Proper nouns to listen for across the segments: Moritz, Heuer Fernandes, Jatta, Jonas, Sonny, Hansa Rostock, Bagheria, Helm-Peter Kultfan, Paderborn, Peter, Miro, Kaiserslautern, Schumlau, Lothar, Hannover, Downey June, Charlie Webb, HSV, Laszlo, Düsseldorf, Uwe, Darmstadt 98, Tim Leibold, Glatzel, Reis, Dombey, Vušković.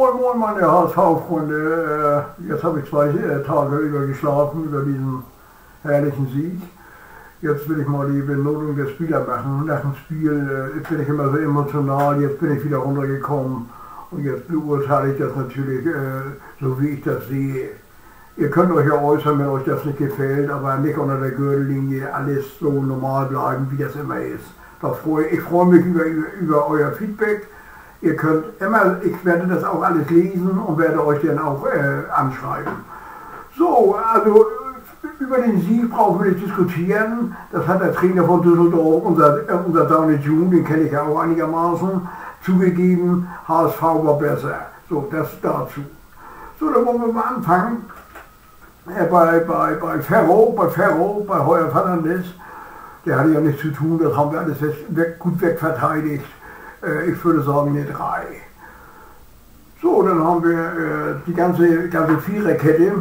Moin Moin meine HSV-Freunde, jetzt habe ich 2 Tage übergeschlafen über diesen herrlichen Sieg. Jetzt will ich mal die Benotung der Spieler machen. Nach dem Spiel bin ich immer so emotional, jetzt bin ich wieder runtergekommen und jetzt beurteile ich das natürlich so, wie ich das sehe. Ihr könnt euch ja äußern, wenn euch das nicht gefällt, aber nicht unter der Gürtellinie, alles so normal bleiben, wie das immer ist. Ich freue mich über euer Feedback. Ihr könnt immer, ich werde das auch alles lesen und werde euch dann auch anschreiben. So, also über den Sieg brauchen wir nicht diskutieren. Das hat der Trainer von Düsseldorf, unser Downey June, den kenne ich ja auch einigermaßen, zugegeben. HSV war besser. So, das dazu. So, dann wollen wir mal anfangen. Bei Heuer Fernandes. Der hatte ja nichts zu tun, das haben wir alles gut wegverteidigt. Ich würde sagen, eine 3. So, dann haben wir die ganze Viererkette.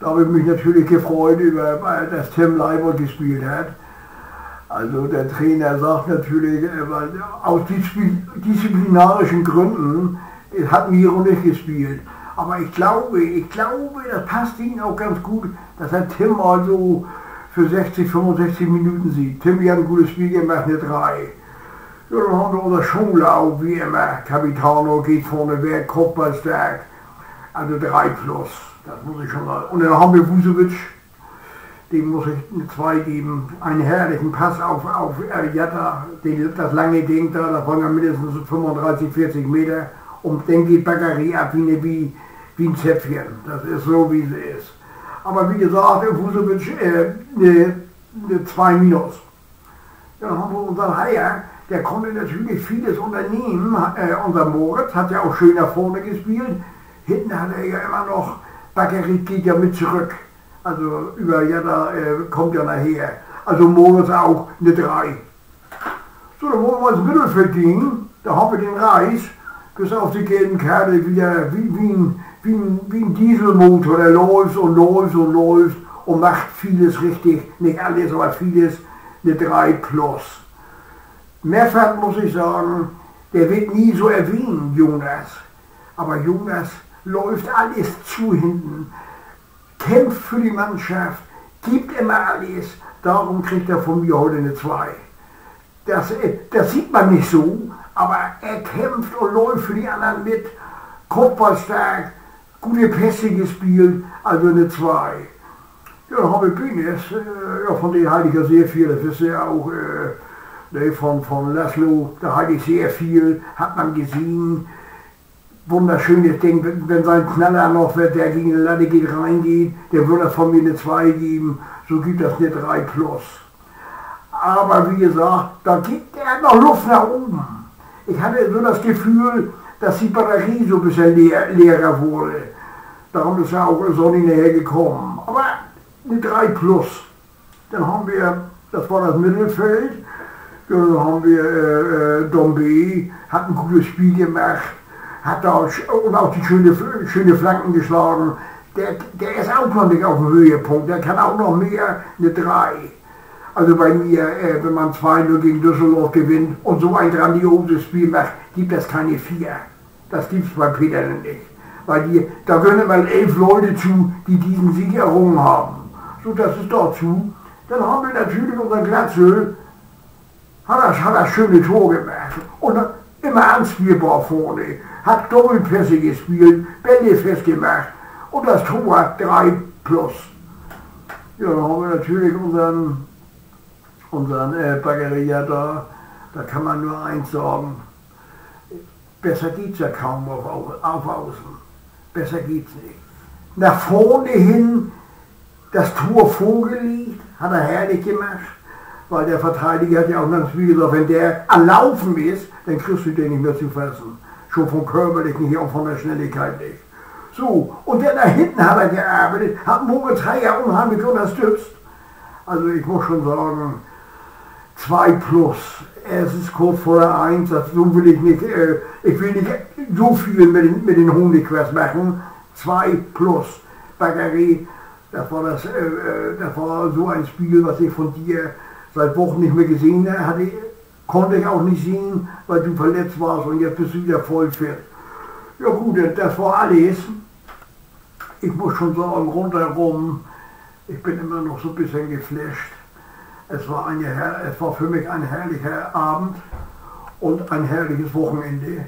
Da habe ich mich natürlich gefreut, dass Tim Leibold gespielt hat. Also der Trainer sagt natürlich, aus disziplinarischen Gründen hat Miro nicht gespielt. Aber ich glaube, das passt ihm auch ganz gut, dass er Tim mal so für 60, 65 Minuten sieht. Tim hat ein gutes Spiel gemacht, eine 3. Ja, dann haben wir unser Schumlau, wie immer. Capitano geht vorne weg, Kopfball stark. Also 3+, das muss ich schon sagen. Und dann haben wir Vušković, dem muss ich eine 2 geben. Einen herrlichen Pass auf Jatta, das lange Ding da, da waren ja mindestens 35, 40 Meter. Und dann geht Bagheria ab wie ein Zäpfchen. Das ist so, wie sie ist. Aber wie gesagt, Vušković, eine 2-. Ja, dann haben wir unseren Haier. Der konnte natürlich vieles unternehmen. Unser Moritz hat ja auch schön nach vorne gespielt. Hinten hat er ja immer noch, Bagheria geht ja mit zurück. Also über Jatta kommt ja nachher. Also Moritz auch eine 3. So, dann wollen wir ins Mittelfeld gehen. Da haben wir den Reis, bis auf die gelben Kerle wieder wie ein Dieselmotor. Der läuft und läuft und läuft und macht vieles richtig. Nicht alles, aber vieles. Eine 3+. Mehrfach muss ich sagen, der wird nie so erwähnt, Jonas. Aber Jonas läuft alles zu hinten, kämpft für die Mannschaft, gibt immer alles. Darum kriegt er von mir heute eine 2. Das sieht man nicht so, aber er kämpft und läuft für die anderen mit. Kopfball stark, gute Pässe gespielt, also eine 2. Ja, dann habe ich Penis, ja, von denen halte ich ja sehr viel, das wisst ihr ja auch. Von Laszlo, da halte ich sehr viel, hat man gesehen. Wunderschönes Ding, wenn sein Knaller noch wird, der gegen die Latte geht, reingeht, der würde das von mir eine 2 geben, so gibt das eine 3+. Aber wie gesagt, da gibt er noch Luft nach oben. Ich hatte so das Gefühl, dass die Batterie so ein bisschen leerer wurde. Darum ist ja auch Sonny näher gekommen. Aber eine 3+. Dann haben wir, das war das Mittelfeld. Ja, dann haben wir Dombey, hat ein gutes Spiel gemacht, hat auch die schöne Flanken geschlagen. Der ist auch noch nicht auf dem Höhepunkt, der kann auch noch mehr, eine 3. Also bei mir, wenn man 2-0 gegen Düsseldorf gewinnt und so ein grandioses Spiel macht, gibt das keine 4. Das gibt es bei Peter nicht. Weil da gehören immer 11 Leute zu, die diesen Sieg errungen haben. So, das ist dazu. Dann haben wir natürlich unseren Glatzel. Hat er schöne Tore gemacht und immer anspielbar vorne, hat Doppelpässe gespielt, Bälle festgemacht und das Tor hat 3+. Ja, dann haben wir natürlich unseren Bagheria da kann man nur eins sagen, besser geht's ja kaum auf Außen, besser geht's nicht. Nach vorne hin, das Tor vorgelegt, hat er herrlich gemacht. Weil der Verteidiger hat ja auch ganz viel gesagt, wenn der am Laufen ist, dann kriegst du den nicht mehr zu fassen. Schon vom körperlich nicht, auch von der Schnelligkeit nicht. So, und der da hinten hat er gearbeitet, hat Moritz ja unheimlich unterstützt. Also ich muss schon sagen, 2+. Es ist kurz vor der 1, so will ich nicht, so viel mit den Honigquers machen. 2+. Bagheria, das war so ein Spiel, was ich von dir seit Wochen nicht mehr gesehen hatte, konnte ich auch nicht sehen, weil du verletzt warst und jetzt bist du wieder voll fit. Ja gut, das war alles. Ich muss schon sagen, rundherum, ich bin immer noch so ein bisschen geflasht. Es war für mich ein herrlicher Abend und ein herrliches Wochenende,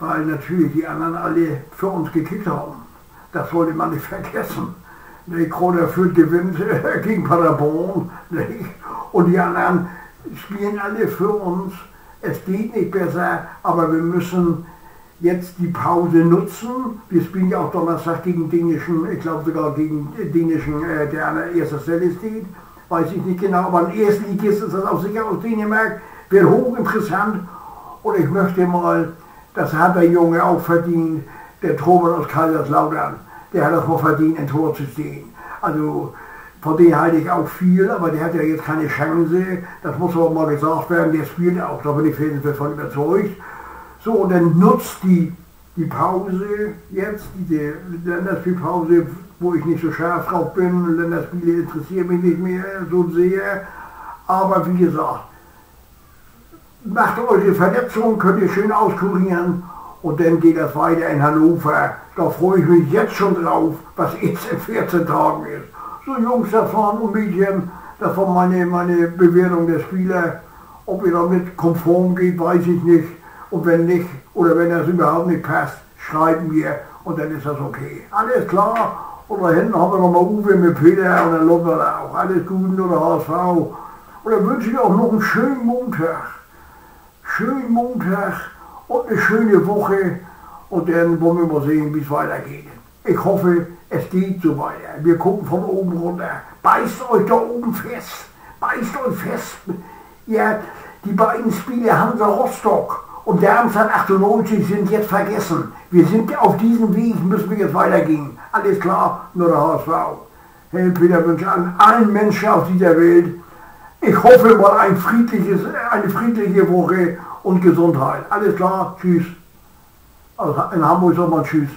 weil natürlich die anderen alle für uns gekickt haben. Das sollte man nicht vergessen. Die Krone führt gewinnt gegen Paderborn, nicht? Und die anderen spielen alle für uns. Es geht nicht besser, aber wir müssen jetzt die Pause nutzen. Wir spielen ja auch Donnerstag gegen dänischen, ich glaube sogar gegen dänischen, der an der ersten Stelle steht. Weiß ich nicht genau, aber ein Erstligist ist das auch sicher aus Dänemark. Wird hochinteressant und ich möchte mal, das hat der Junge auch verdient, der Torwart aus Kaiserslautern. Der hat das mal verdient, ein Tor zu stehen. Also von dem halte ich auch viel, aber der hat ja jetzt keine Chance. Das muss aber mal gesagt werden, der spielt auch, da bin ich felsenfest von überzeugt. So, und dann nutzt die Pause jetzt, diese Länderspielpause, wo ich nicht so scharf drauf bin. Länderspiele interessieren mich nicht mehr so sehr. Aber wie gesagt, macht eure Verletzungen, könnt ihr schön auskurieren. Und dann geht das weiter in Hannover. Da freue ich mich jetzt schon drauf, was jetzt in 14 Tagen ist. So Jungs, das waren und Mädchen, das war meine Bewertung der Spieler. Ob ihr damit konform geht, weiß ich nicht. Und wenn nicht, oder wenn das überhaupt nicht passt, schreibt mir und dann ist das okay. Alles klar. Und da hinten haben wir nochmal Uwe mit Peter und dann Lothar auch. Alles Gute oder HSV. Und dann wünsche ich auch noch einen schönen Montag. Schönen Montag. Und eine schöne Woche und dann wollen wir mal sehen, wie es weitergeht. Ich hoffe, es geht so weiter. Wir gucken von oben runter. Beißt euch da oben fest. Beißt euch fest. Ja, die beiden Spiele Hansa Rostock und Darmstadt 98 sind jetzt vergessen. Wir sind auf diesem Weg, müssen wir jetzt weitergehen. Alles klar, nur der HSV. Helm-Peter wünscht an allen Menschen auf dieser Welt, ich hoffe mal eine friedliche Woche und Gesundheit. Alles klar, tschüss. Also in Hamburg sagt man tschüss.